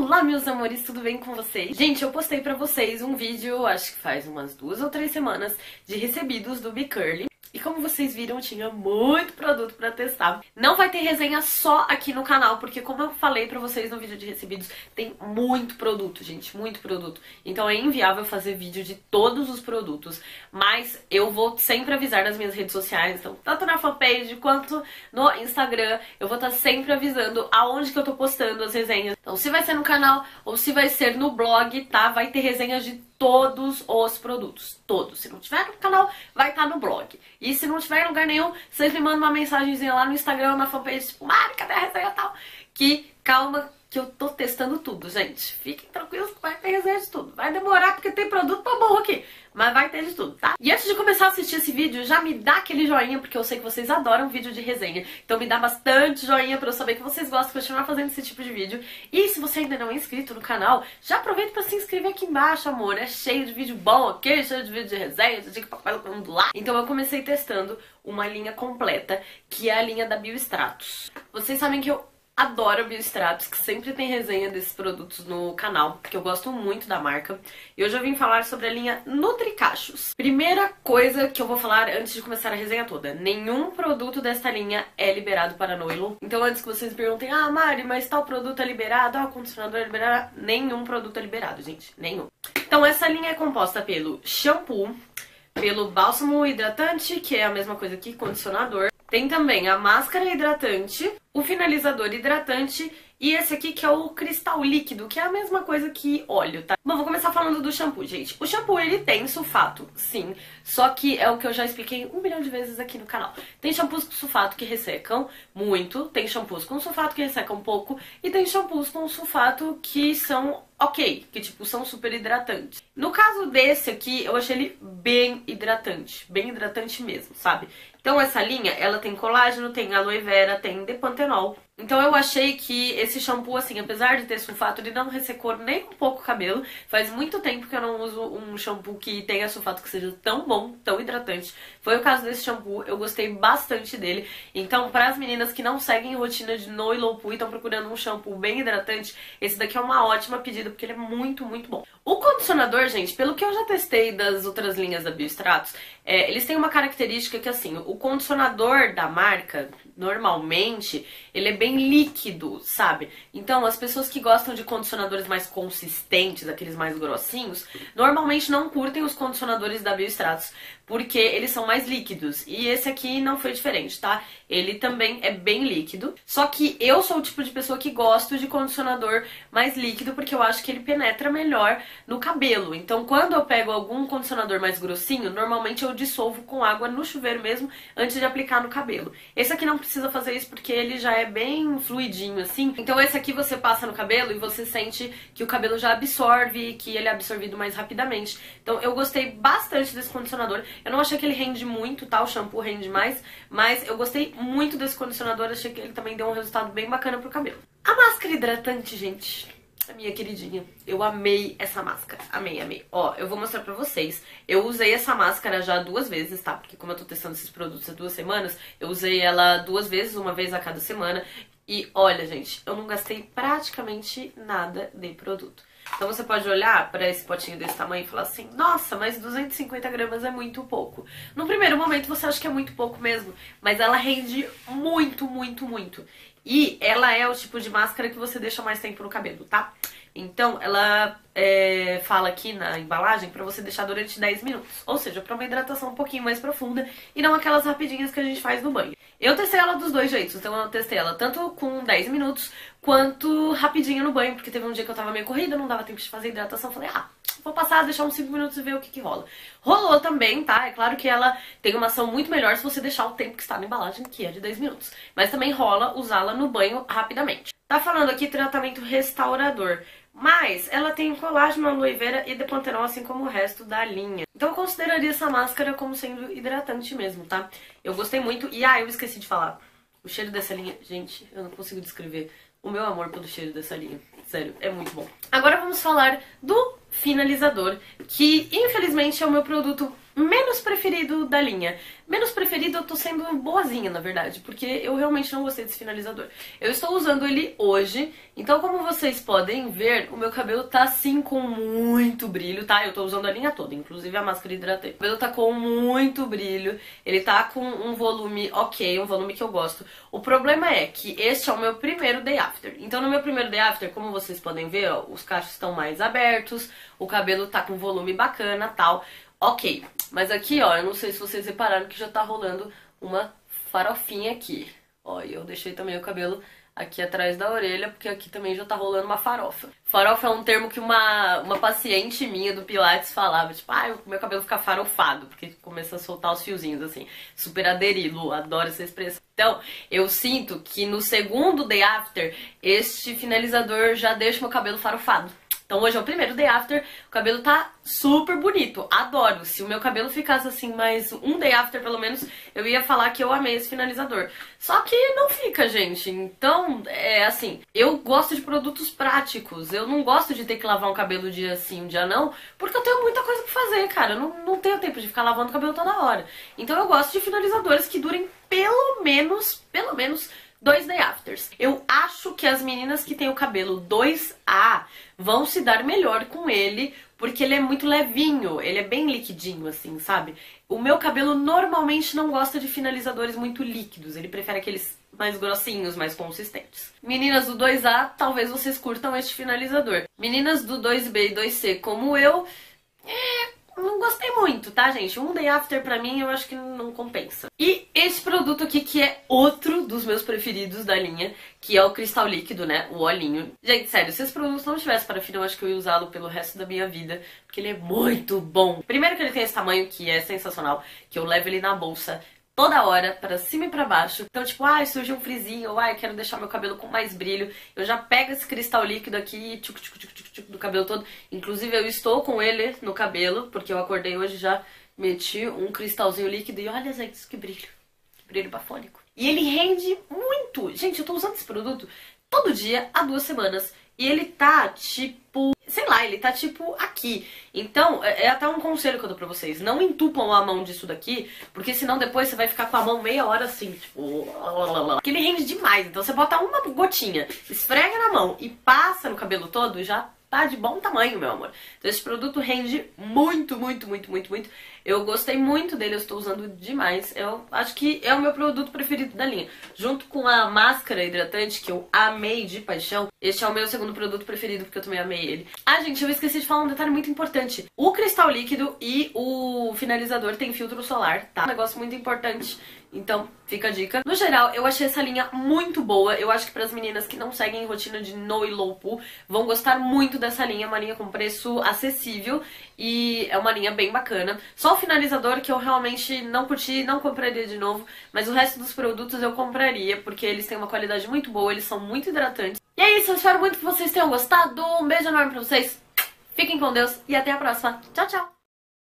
Olá, meus amores, tudo bem com vocês? Gente, eu postei pra vocês um vídeo, acho que faz umas 2 ou 3 semanas, de recebidos do B-Curly. E como vocês viram, eu tinha muito produto pra testar. Não vai ter resenha só aqui no canal, porque como eu falei pra vocês no vídeo de recebidos, tem muito produto, gente, muito produto. Então é inviável fazer vídeo de todos os produtos, mas eu vou sempre avisar nas minhas redes sociais, então tanto na fanpage quanto no Instagram, eu vou estar sempre avisando aonde que eu tô postando as resenhas. Então se vai ser no canal ou se vai ser no blog, tá? Vai ter resenhas de todos os produtos, todos. Se não tiver no canal, vai estar no blog. E se não tiver em lugar nenhum, vocês me mandam uma mensagenzinha lá no Instagram, na fanpage, tipo, Mari, cadê a resenha e tal? Que calma, que eu tô testando tudo, gente. Fiquem tranquilos que vai ter resenha de tudo. Vai demorar porque tem produto pra burro aqui, mas vai ter de tudo, tá? E antes de começar a assistir esse vídeo, já me dá aquele joinha, porque eu sei que vocês adoram vídeo de resenha. Então me dá bastante joinha pra eu saber que vocês gostam de continuar fazendo esse tipo de vídeo. E se você ainda não é inscrito no canal, já aproveita pra se inscrever aqui embaixo, amor. É cheio de vídeo bom, ok? Cheio de vídeo de resenha, de dica pra papai do lá. Então eu comecei testando uma linha completa, que é a linha da Bio Extratus. Vocês sabem que eu adoro a Bio Extratus, que sempre tem resenha desses produtos no canal, que eu gosto muito da marca. E hoje eu vim falar sobre a linha Nutri Cachos. Primeira coisa que eu vou falar antes de começar a resenha toda: nenhum produto desta linha é liberado para noivo. Então antes que vocês perguntem, ah Mari, mas tal produto é liberado, ah, o condicionador é liberado, nenhum produto é liberado, gente, nenhum. Então essa linha é composta pelo shampoo, pelo bálsamo hidratante, que é a mesma coisa que condicionador. Tem também a máscara hidratante, o finalizador hidratante e esse aqui que é o cristal líquido, que é a mesma coisa que óleo, tá? Bom, vou começar falando do shampoo, gente. O shampoo, ele tem sulfato, sim, só que é o que eu já expliquei 1 milhão de vezes aqui no canal. Tem shampoos com sulfato que ressecam muito, tem shampoos com sulfato que ressecam pouco e tem shampoos com sulfato que são ok, que tipo, são super hidratantes. No caso desse aqui, eu achei ele bem hidratante mesmo, sabe? Então essa linha, ela tem colágeno, tem aloe vera, tem depantenol. Então eu achei que esse shampoo, assim, apesar de ter sulfato, ele não ressecou nem um pouco o cabelo. Faz muito tempo que eu não uso um shampoo que tenha sulfato que seja tão bom, tão hidratante. Foi o caso desse shampoo, eu gostei bastante dele. Então para as meninas que não seguem rotina de no e low poo e estão procurando um shampoo bem hidratante, esse daqui é uma ótima pedida, porque ele é muito, muito bom. O condicionador, gente, pelo que eu já testei das outras linhas da Bio Extratus, eles têm uma característica que, assim, o condicionador da marca, normalmente, ele é bem líquido, sabe? Então, as pessoas que gostam de condicionadores mais consistentes, aqueles mais grossinhos, normalmente não curtem os condicionadores da Bio Extratus, porque eles são mais líquidos. E esse aqui não foi diferente, tá? Ele também é bem líquido, só que eu sou o tipo de pessoa que gosto de condicionador mais líquido, porque eu acho que ele penetra melhor no cabelo. Então quando eu pego algum condicionador mais grossinho, normalmente eu dissolvo com água no chuveiro mesmo, antes de aplicar no cabelo. Esse aqui não precisa fazer isso, porque ele já é bem fluidinho assim. Então esse aqui você passa no cabelo e você sente que o cabelo já absorve, que ele é absorvido mais rapidamente. Então eu gostei bastante desse condicionador. Eu não achei que ele rende muito, tá? O shampoo rende mais, mas eu gostei muito desse condicionador. Achei que ele também deu um resultado bem bacana pro cabelo. A máscara hidratante, gente, minha queridinha, eu amei essa máscara, amei, amei. Ó, eu vou mostrar pra vocês, eu usei essa máscara já 2 vezes, tá? Porque como eu tô testando esses produtos há 2 semanas, eu usei ela 2 vezes, 1 vez a cada semana. E olha, gente, eu não gastei praticamente nada de produto. Então você pode olhar pra esse potinho desse tamanho e falar assim, nossa, mas 250 gramas é muito pouco. No primeiro momento você acha que é muito pouco mesmo, mas ela rende muito, muito, muito. E ela é o tipo de máscara que você deixa mais tempo no cabelo, tá? Então ela fala aqui na embalagem pra você deixar durante 10 minutos. Ou seja, pra uma hidratação um pouquinho mais profunda e não aquelas rapidinhas que a gente faz no banho. Eu testei ela dos 2 jeitos, então eu testei ela tanto com 10 minutos quanto rapidinho no banho, porque teve um dia que eu tava meio corrida, não dava tempo de fazer hidratação, falei, ah, vou passar, deixar uns 5 minutos e ver o que que rola. Rolou também, tá? É claro que ela tem uma ação muito melhor se você deixar o tempo que está na embalagem, que é de 10 minutos. Mas também rola usá-la no banho rapidamente. Tá falando aqui tratamento restaurador, mas ela tem colágeno, aloe vera e depantenol, assim como o resto da linha. Então eu consideraria essa máscara como sendo hidratante mesmo, tá? Eu gostei muito. E, eu esqueci de falar, o cheiro dessa linha, gente, eu não consigo descrever o meu amor pelo cheiro dessa linha. Sério, é muito bom. Agora vamos falar do finalizador, que infelizmente é o meu produto menos preferido da linha. Menos preferido, eu tô sendo boazinha, na verdade, porque eu realmente não gostei desse finalizador. Eu estou usando ele hoje, então como vocês podem ver, o meu cabelo tá sim com muito brilho, tá? Eu tô usando a linha toda, inclusive a máscara hidratante. O cabelo tá com muito brilho, ele tá com um volume ok, um volume que eu gosto. O problema é que este é o meu primeiro day after. Então no meu primeiro day after, como vocês podem ver, ó, os cachos estão mais abertos, o cabelo tá com volume bacana, tal... Ok, mas aqui, ó, eu não sei se vocês repararam que já tá rolando uma farofinha aqui. Ó, e eu deixei também o cabelo aqui atrás da orelha, porque aqui também já tá rolando uma farofa. Farofa é um termo que uma paciente minha do Pilates falava, tipo, ah, o meu cabelo fica farofado, porque começa a soltar os fiozinhos, assim. Super aderir, Lu, adoro essa expressão. Então, eu sinto que no segundo day after, este finalizador já deixa meu cabelo farofado. Então hoje é o primeiro day after, o cabelo tá super bonito, adoro. Se o meu cabelo ficasse assim mais um day after pelo menos, eu ia falar que eu amei esse finalizador. Só que não fica, gente, então é assim, eu gosto de produtos práticos, eu não gosto de ter que lavar um cabelo um dia sim, um dia não, porque eu tenho muita coisa pra fazer, cara, eu não tenho tempo de ficar lavando o cabelo toda hora. Então eu gosto de finalizadores que durem pelo menos 2 day afters. Eu acho que as meninas que têm o cabelo 2A vão se dar melhor com ele, porque ele é muito levinho, ele é bem liquidinho, assim, sabe? O meu cabelo normalmente não gosta de finalizadores muito líquidos, ele prefere aqueles mais grossinhos, mais consistentes. Meninas do 2A, talvez vocês curtam este finalizador. Meninas do 2B e 2C, como eu... não gostei muito, tá, gente? Um day after pra mim eu acho que não compensa. E esse produto aqui, que é outro dos meus preferidos da linha, que é o cristal líquido, né? O olhinho. Gente, sério, se esse produto não tivesse parafina, eu acho que eu ia usá-lo pelo resto da minha vida, porque ele é muito bom. Primeiro que ele tem esse tamanho que é sensacional, que eu levo ele na bolsa toda hora, pra cima e pra baixo. Então, tipo, ai, surgiu um frisinho, ou ai, quero deixar meu cabelo com mais brilho. Eu já pego esse cristal líquido aqui, tchuc, tchuc, tchuc, tchuc, tchuc, do cabelo todo. Inclusive, eu estou com ele no cabelo, porque eu acordei hoje e já meti um cristalzinho líquido. E olha, gente, que brilho bafônico. E ele rende muito. Gente, eu tô usando esse produto todo dia há 2 semanas. E ele tá, tipo... sei lá, ele tá tipo aqui. Então, é até um conselho que eu dou pra vocês. Não entupam a mão disso daqui, porque senão depois você vai ficar com a mão meia hora assim, tipo... porque ele rende demais. Então você bota uma gotinha, esfrega na mão e passa no cabelo todo e já tá de bom tamanho, meu amor. Então esse produto rende muito, muito, muito, muito, muito. Eu gostei muito dele, eu estou usando demais. Eu acho que é o meu produto preferido da linha. Junto com a máscara hidratante, que eu amei de paixão, este é o meu segundo produto preferido, porque eu também amei ele. Ah, gente, eu esqueci de falar um detalhe muito importante. O cristal líquido e o finalizador tem filtro solar, tá? Um negócio muito importante, então fica a dica. No geral, eu achei essa linha muito boa. Eu acho que pras meninas que não seguem rotina de no e low poo, vão gostar muito dessa linha. É uma linha com preço acessível e é uma linha bem bacana. Só o finalizador que eu realmente não curti, não compraria de novo, mas o resto dos produtos eu compraria, porque eles têm uma qualidade muito boa, eles são muito hidratantes. E é isso, eu espero muito que vocês tenham gostado, um beijo enorme pra vocês, fiquem com Deus e até a próxima. Tchau, tchau!